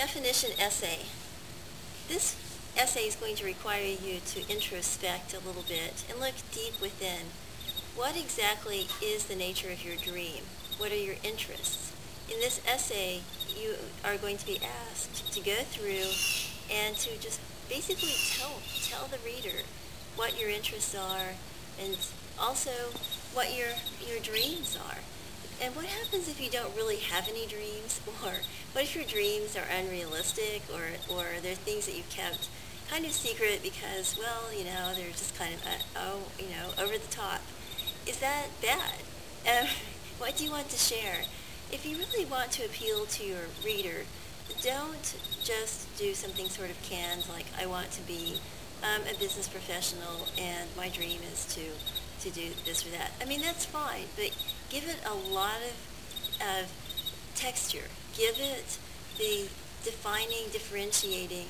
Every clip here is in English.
definition essay. This essay is going to require you to introspect a little bit and look deep within. What exactly is the nature of your dream? What are your interests? In this essay, you are going to be asked to go through and to just basically tell the reader what your interests are and also what your dreams are. And what happens if you don't really have any dreams, or what if your dreams are unrealistic, or they're things that you've kept kind of secret because, well, you know, they're just kind of, over the top. Is that bad? What do you want to share? If you really want to appeal to your reader, don't just do something sort of canned like, I want to be a business professional and my dream is to do this or that. I mean, that's fine, but give it a lot of texture. Give it the defining, differentiating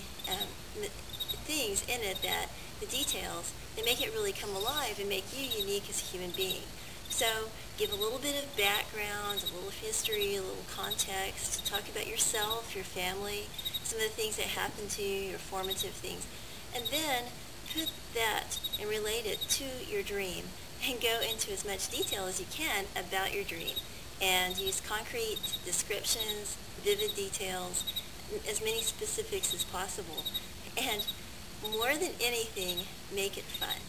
things in it, that the details that make it really come alive and make you unique as a human being. So give a little bit of background, a little history, a little context. Talk about yourself, your family, some of the things that happened to you, your formative things. And then put that and relate it to your dream, and go into as much detail as you can about your dream, and use concrete descriptions, vivid details, as many specifics as possible, and more than anything, make it fun.